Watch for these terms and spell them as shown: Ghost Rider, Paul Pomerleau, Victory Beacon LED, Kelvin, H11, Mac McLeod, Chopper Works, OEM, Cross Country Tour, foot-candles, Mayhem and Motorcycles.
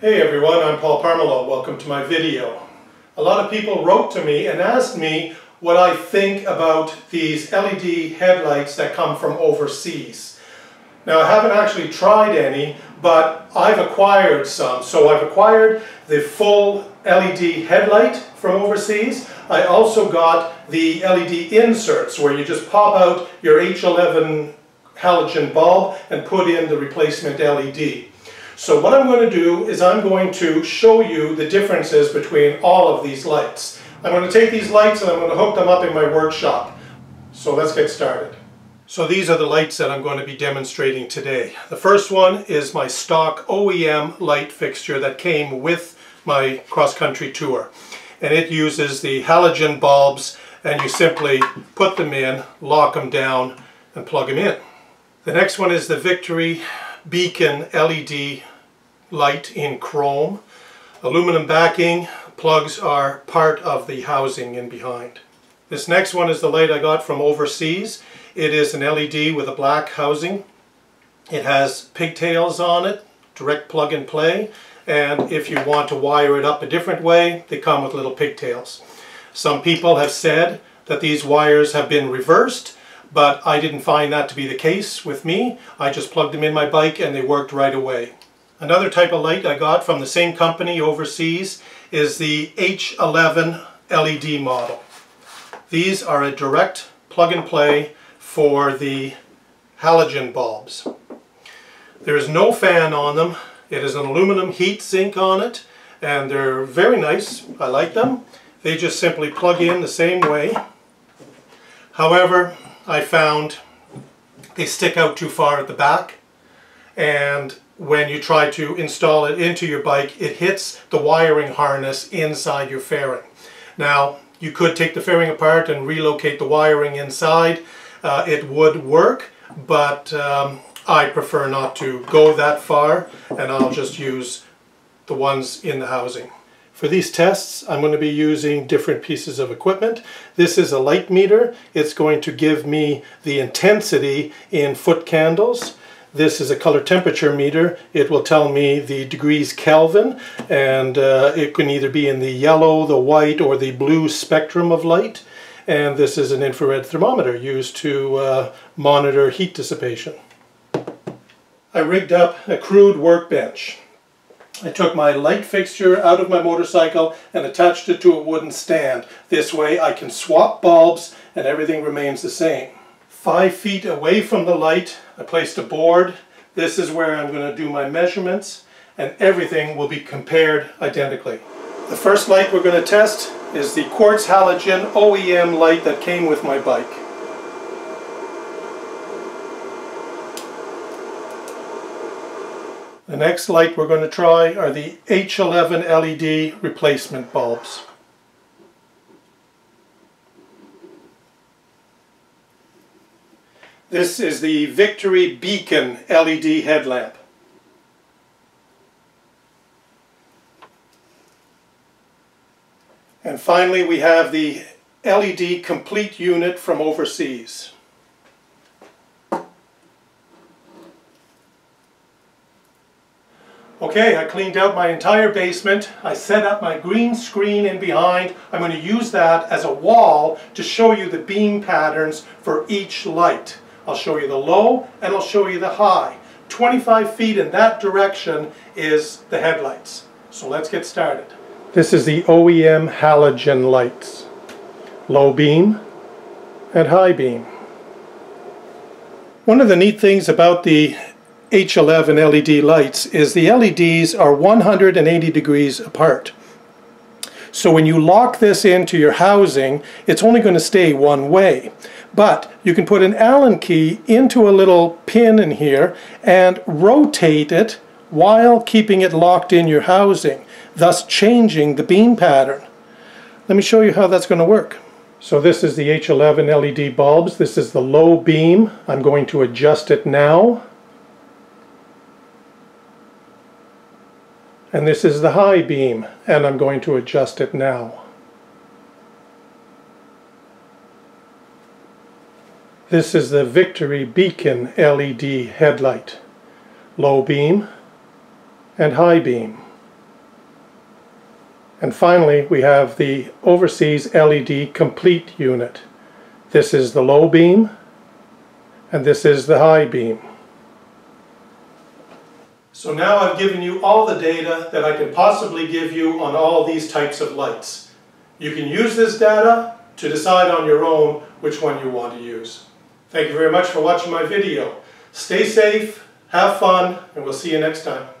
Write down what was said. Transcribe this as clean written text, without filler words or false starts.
Hey everyone, I'm Paul Pomerleau. Welcome to my video. A lot of people wrote to me and asked me what I think about these LED headlights that come from overseas. Now, I haven't actually tried any, but I've acquired some. So I've acquired the full LED headlight from overseas. I also got the LED inserts where you just pop out your H11 halogen bulb and put in the replacement LED. So what I'm going to do is I'm going to show you the differences between all of these lights. I'm going to take these lights and I'm going to hook them up in my workshop. So let's get started. So these are the lights that I'm going to be demonstrating today. The first one is my stock OEM light fixture that came with my Cross Country Tour. And it uses the halogen bulbs, and you simply put them in, lock them down, and plug them in. The next one is the Victory Beacon LED light in chrome. Aluminum backing, plugs are part of the housing in behind. This next one is the light I got from overseas. It is an LED with a black housing. It has pigtails on it, direct plug and play, and if you want to wire it up a different way, they come with little pigtails. Some people have said that these wires have been reversed, but I didn't find that to be the case with me. I just plugged them in my bike and they worked right away. Another type of light I got from the same company overseas is the H11 LED model. These are a direct plug and play for the halogen bulbs. There is no fan on them. It is an aluminum heat sink on it, and they're very nice. I like them. They just simply plug in the same way. However, I found they stick out too far at the back, and when you try to install it into your bike, it hits the wiring harness inside your fairing. Now, you could take the fairing apart and relocate the wiring inside. It would work, but I prefer not to go that far, and I'll just use the ones in the housing. For these tests, I'm going to be using different pieces of equipment. This is a light meter. It's going to give me the intensity in foot candles. This is a color temperature meter. It will tell me the degrees Kelvin, and it can either be in the yellow, the white, or the blue spectrum of light. And this is an infrared thermometer used to monitor heat dissipation. I rigged up a crude workbench. I took my light fixture out of my motorcycle and attached it to a wooden stand. This way I can swap bulbs and everything remains the same. 5 feet away from the light, I placed a board. This is where I'm going to do my measurements, and everything will be compared identically. The first light we're going to test is the quartz halogen OEM light that came with my bike. The next light we're going to try are the H11 LED replacement bulbs. This is the Victory Beacon LED headlamp. And finally, we have the LED complete unit from overseas. Okay, I cleaned out my entire basement. I set up my green screen in behind. I'm going to use that as a wall to show you the beam patterns for each light. I'll show you the low and I'll show you the high. 25 feet in that direction is the headlights. So let's get started. This is the OEM halogen lights. Low beam and high beam. One of the neat things about the H11 LED lights is the LEDs are 180 degrees apart. So when you lock this into your housing, it's only going to stay one way. But you can put an Allen key into a little pin in here and rotate it while keeping it locked in your housing, thus changing the beam pattern. Let me show you how that's going to work. So this is the H11 LED bulbs. This is the low beam. I'm going to adjust it now. And this is the high beam, and I'm going to adjust it now. This is the Victory Beacon LED headlight. Low beam and high beam. And finally, we have the Overseas LED Complete unit. This is the low beam, and this is the high beam. So now I've given you all the data that I can possibly give you on all these types of lights. You can use this data to decide on your own which one you want to use. Thank you very much for watching my video. Stay safe, have fun, and we'll see you next time.